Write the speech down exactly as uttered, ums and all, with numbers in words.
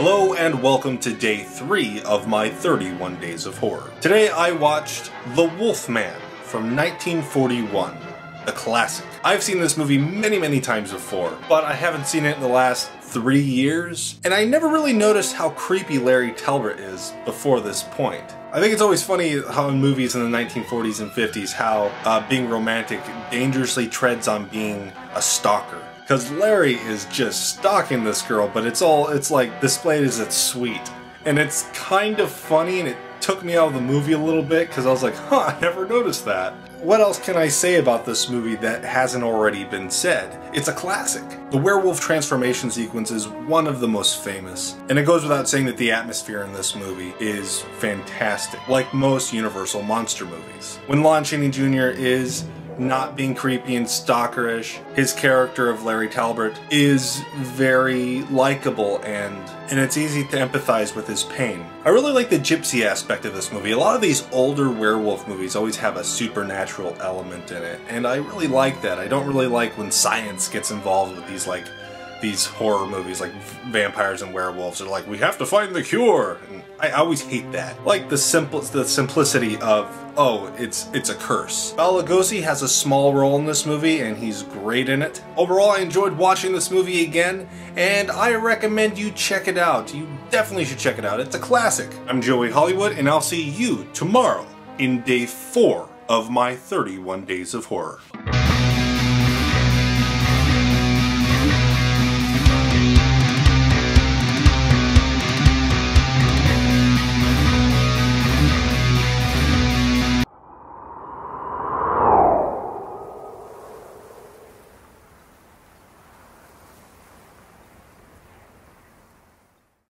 Hello and welcome to day three of my thirty-one Days of Horror. Today I watched The Wolf Man from nineteen forty-one, the classic. I've seen this movie many, many times before, but I haven't seen it in the last three years, and I never really noticed how creepy Larry Talbot is before this point. I think it's always funny how in movies in the nineteen forties and fifties, how uh, being romantic dangerously treads on being a stalker. Because Larry is just stalking this girl, but it's all, it's like displayed as it's sweet. And it's kind of funny, and it took me out of the movie a little bit, because I was like, huh, I never noticed that. What else can I say about this movie that hasn't already been said? It's a classic. The werewolf transformation sequence is one of the most famous, and it goes without saying that the atmosphere in this movie is fantastic, like most Universal monster movies. When Lon Chaney Junior is not being creepy and stalkerish, his character of Larry Talbot is very likable, and and it's easy to empathize with his pain. I really like the gypsy aspect of this movie. A lot of these older werewolf movies always have a supernatural element in it, and I really like that. I don't really like when science gets involved with these like these horror movies, like vampires and werewolves are like, we have to find the cure. And I always hate that. Like the simple, the simplicity of, oh, it's it's a curse. Bela Lugosi has a small role in this movie, and he's great in it. Overall, I enjoyed watching this movie again, and I recommend you check it out. You definitely should check it out. It's a classic. I'm Joey Hollywood, and I'll see you tomorrow in day four of my thirty-one Days of Horror.